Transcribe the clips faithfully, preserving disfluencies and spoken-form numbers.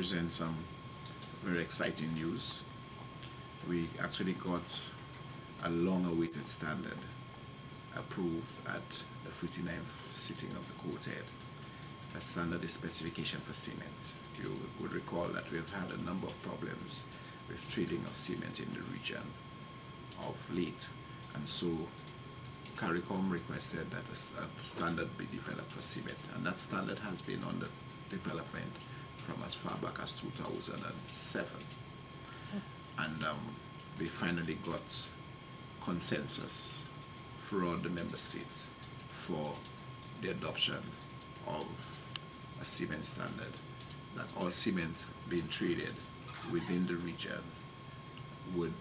present some very exciting news. We actually got a long-awaited standard approved at the fifty-ninth sitting of the COTED. That standard is specification for cement. You would recall that we have had a number of problems with trading of cement in the region of late, and so CARICOM requested that a standard be developed for cement, and that standard has been under development from as far back as two thousand seven, and um, we finally got consensus throughout the member states for the adoption of a cement standard, that all cement being traded within the region would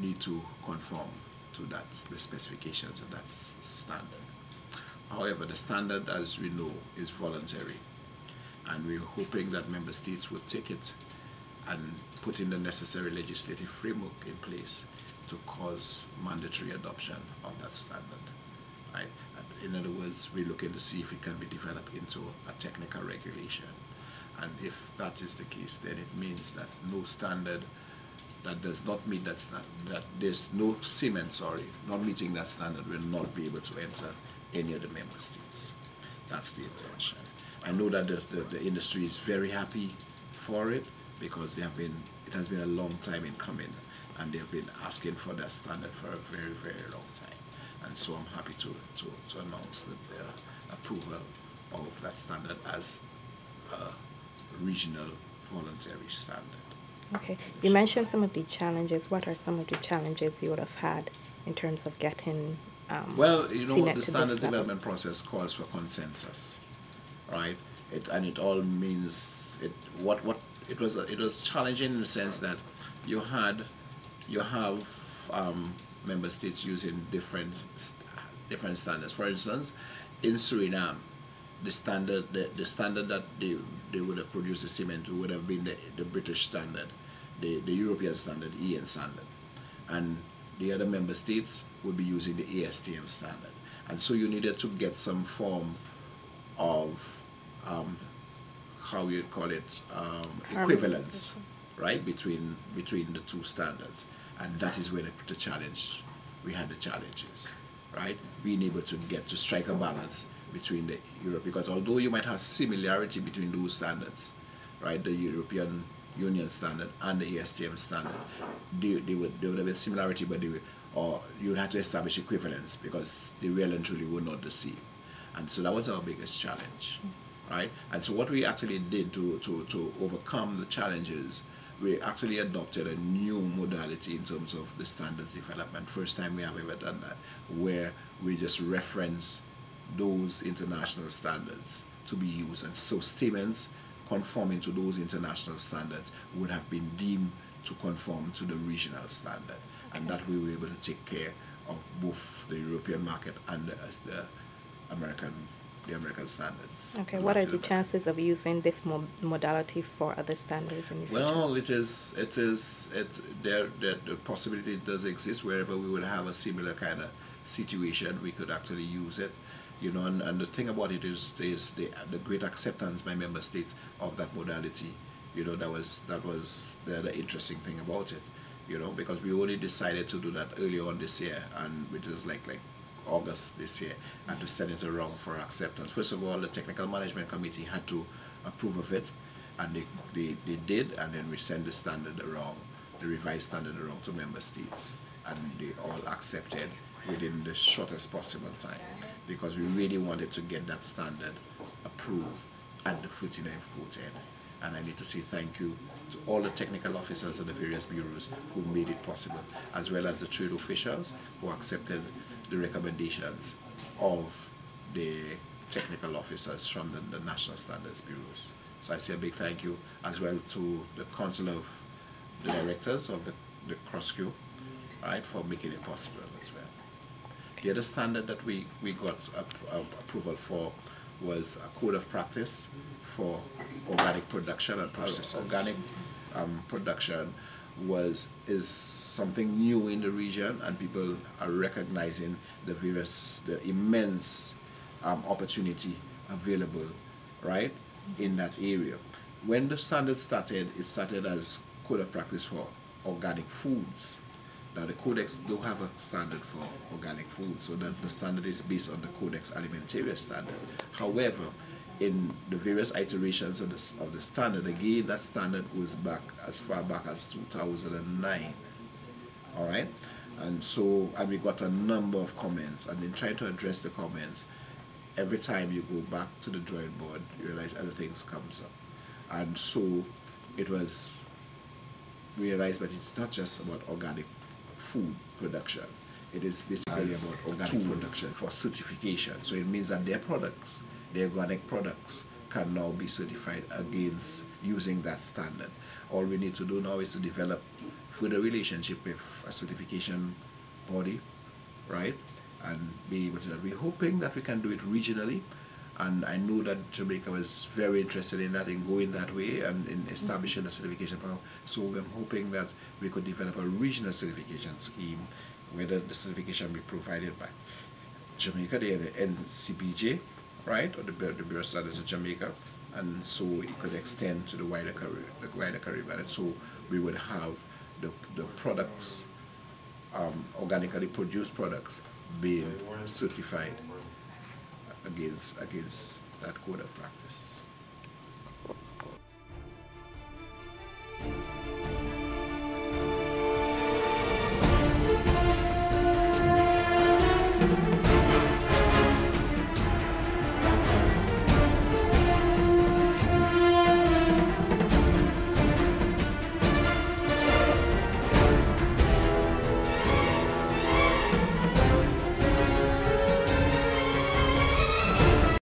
need to conform to that, the specifications of that standard. However, the standard, as we know, is voluntary, and we're hoping that member states would take it and put in the necessary legislative framework in place to cause mandatory adoption of that standard. Right? In other words, we're looking to see if it can be developed into a technical regulation. And if that is the case, then it means that no standard that does not meet that standard, that there's no cement, sorry, not meeting that standard will not be able to enter any of the member states. That's the intention. I know that the, the, the industry is very happy for it, because they have been, it has been a long time in coming, and they've been asking for that standard for a very, very long time. And so I'm happy to, to, to announce that the approval of that standard as a regional voluntary standard. Okay. You mentioned some of the challenges. What are some of the challenges you would have had in terms of getting um, Well, you know, the standard development process calls for consensus, right? It, and it all means it. What what it was. It was challenging in the sense that you had, you have. Um, member states using different different standards. For instance, in Suriname, the standard the, the standard that they, they would have produced the cement would have been the, the British standard, the, the European standard, E N standard, and the other member states would be using the A S T M standard. And so you needed to get some form of um, how you call it um, equivalence, right, between between the two standards. And that is where the, the challenge, we had the challenges, right? Being able to get to strike a balance between the Europe, because although you might have similarity between those standards, right? The European Union standard and the A S T M standard, they, they, would, they would have been similarity, but they would, or you would have to establish equivalence, because the real and truly were not the same. And so that was our biggest challenge, right? And so what we actually did to, to, to overcome the challenges, we actually adopted a new modality in terms of the standards development. First time we have ever done that, where we just reference those international standards to be used. And so statements conforming to those international standards would have been deemed to conform to the regional standard. Okay. And that we were able to take care of both the European market and the, the American The American standards. Okay, what are the chances of using this mo modality for other standards in the future? Well, it is, it is, it, there, there, the possibility does exist. Wherever we would have a similar kind of situation, we could actually use it. You know, and, and the thing about it is, is the, the great acceptance by member states of that modality. You know, that was, that was the, the interesting thing about it. You know, because we only decided to do that early on this year, and which is like, like. August this year, and to send it around for acceptance. First of all, the Technical Management Committee had to approve of it, and they, they, they did, and then we sent the standard around, the revised standard around to member states, and they all accepted within the shortest possible time, because we really wanted to get that standard approved at the fifty-ninth COTED. And I need to say thank you to all the technical officers of the various bureaus who made it possible, as well as the trade officials who accepted the recommendations of the technical officers from the, the national standards bureaus. So I say a big thank you as well to the Council of the Directors of the, the CROSQ, right, for making it possible as well. The other standard that we, we got ap ap approval for was a code of practice for organic production and processes. Organic um, production was is something new in the region, and people are recognizing the various, the immense um, opportunity available, right, in that area. when the standard started, it started as Code of Practice for Organic Foods. Now the Codex don't have a standard for organic food, so that the standard is based on the Codex Alimentarius standard. However, in the various iterations of the, of the standard, again, that standard goes back as far back as two thousand nine. All right, and so and we got a number of comments, and in trying to address the comments, every time you go back to the drawing board, you realize other things comes up, and so it was realized that it's not just about organic food production. It is basically about organic production for certification. So it means that their products, their organic products, can now be certified against using that standard. All we need to do now is to develop further relationship with a certification body, right? And be able to. We're hoping that we can do it regionally, and I know that Jamaica was very interested in that, in going that way and in establishing a certification program. So I'm hoping that we could develop a regional certification scheme, whether the certification be provided by Jamaica, the N C B J, right, or the Bureau of Standards of Jamaica, and so it could extend to the wider Caribbean, the wider Caribbean. And so we would have the, the products, um, organically produced products, being certified against against that code of practice.